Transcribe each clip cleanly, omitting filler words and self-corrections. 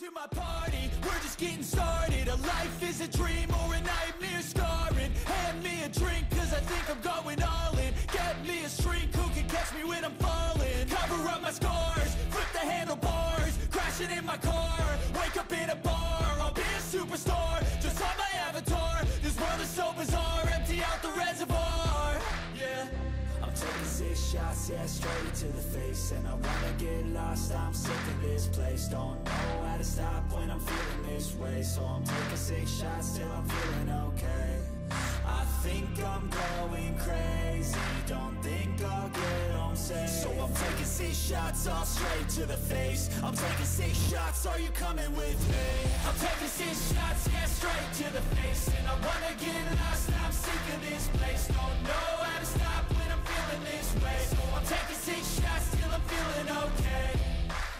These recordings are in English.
to my party, we're just getting started. A life is a dream or a nightmare scarring. Hand me a drink cause I think I'm going all in. Get me a shrink who can catch me when I'm falling. Cover up my scars, flip the handlebars, crashing in my car, wake up in a bar. I'll be a superstar, just on my avatar. This world is so bizarre, empty out the reservoir. Yeah, I'm taking 6 shots, yeah, straight to the face. And I wanna get lost, I'm sick of this place. Don't know how to stop when I'm feeling this way. So I'm taking 6 shots till I'm feeling okay. I think I'm going crazy, don't think I'll get on safe. So I'm taking 6 shots, all straight to the face. I'm taking 6 shots, are you coming with me? I'm taking 6 shots, yeah, straight to the face. And I wanna get lost, I'm sick of this place. Don't know how to stop when I'm feeling this way. So I'm taking 6 shots till I'm feeling okay.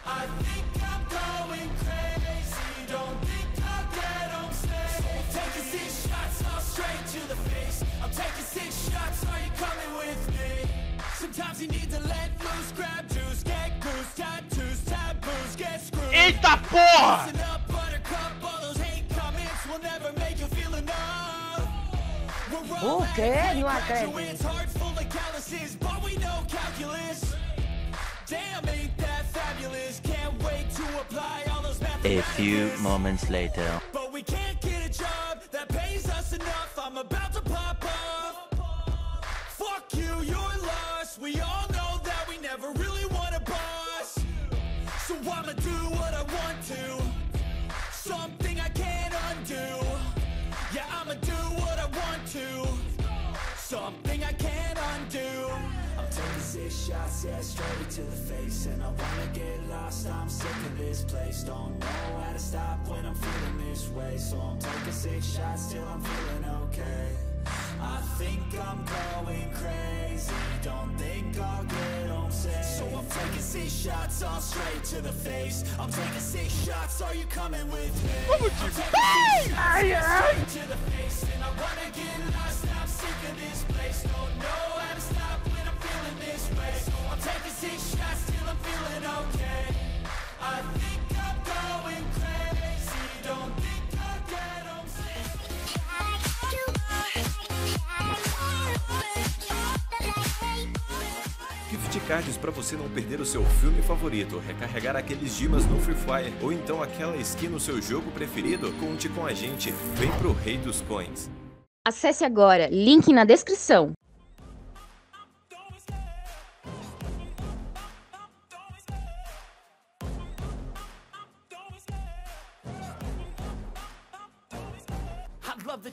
I think I'm going crazy, don't think I'll get on safe. So I'm taking 6 shots, all straight to the face. I'm taking 6 shots, are you coming with me? Sometimes you need to let loose, grab juice, get goose, tattoos, taboos, get screwed. Eita porra! Listen up, buttercup, all those hate comments will never make you feel enough. We're all graduates, heart full of calluses, but we know calculus. Damn, ain't that fabulous? Can't wait to apply all those mathematics. A few moments later. But we can't get a job that pays us enough. I'm about to pop up. Fuck you, you're lost. We all know that we never really want a boss. So I'ma do what I want to. Something I can't undo. Yeah, I'ma do what I want to. Something I can't undo. I'm taking 6 shots, yeah, straight to the face. And I wanna get lost, I'm sick of this place. Don't know how to stop when I'm feeling this way. So I'm taking 6 shots till I'm feeling okay. I think I'm going crazy, don't think I'll get home safe. So I'm taking 6 shots, all straight to the face. I'm taking 6 shots, are you coming with me? What would you say? I'm straight to the face. And I wanna get lost, I'm sick of this place. Don't know how to stop when I'm feeling this way. So I'm taking 6 shots till I'm feeling okay. I think I'm going crazy, don't think I'll get home safe. Gift cards para você não perder o seu filme favorito, recarregar aqueles gemas no Free Fire ou então aquela skin no seu jogo preferido, conte com a gente, vem pro Rei dos Coins. Acesse agora, link na descrição. Love the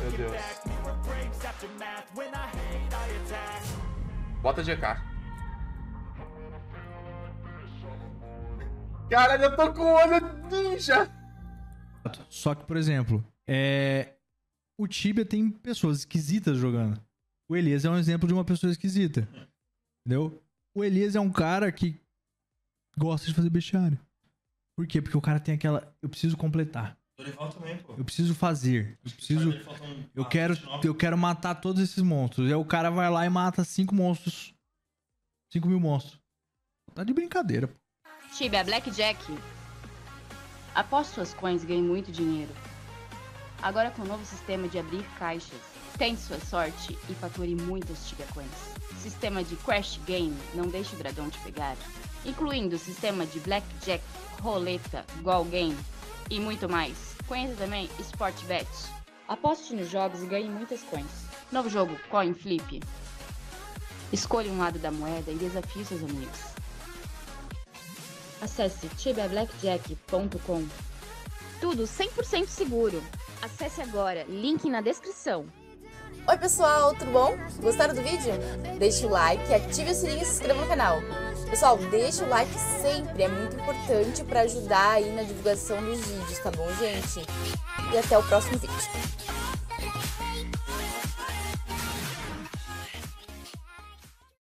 Meu Deus. Bota GK. Caralho, eu tô com o olho ninja. Só que, por exemplo, o Tibia tem pessoas esquisitas jogando. O Elias é um exemplo de uma pessoa esquisita. Entendeu? O Elias é um cara que gosta de fazer bestiário. Por quê? Porque o cara tem aquela... Eu preciso completar. Dorival também, pô. Eu preciso fazer. Eu preciso... Eu quero matar todos esses monstros. E aí o cara vai lá e mata 5 monstros. 5.000 monstros. Tá de brincadeira, pô. Tibia, Blackjack. Após suas coins, ganhe muito dinheiro. Agora com o novo sistema de abrir caixas, tente sua sorte e fature muitas Tibia coins. Sistema de Crash Game, não deixe o dragão te pegar. Incluindo o sistema de Blackjack, Roleta, Goal Game e muito mais. Conheça também Sportbet. Aposte nos jogos e ganhe muitas coins. Novo jogo, Coin Flip. Escolha um lado da moeda e desafie seus amigos. Acesse tibiablackjack.com. Tudo 100% seguro. Acesse agora, link na descrição. Oi pessoal, tudo bom? Gostaram do vídeo? Deixe o like, ative o sininho e se inscreva no canal. Pessoal, deixe o like sempre, é muito importante para ajudar aí na divulgação dos vídeos, tá bom, gente? E até o próximo vídeo.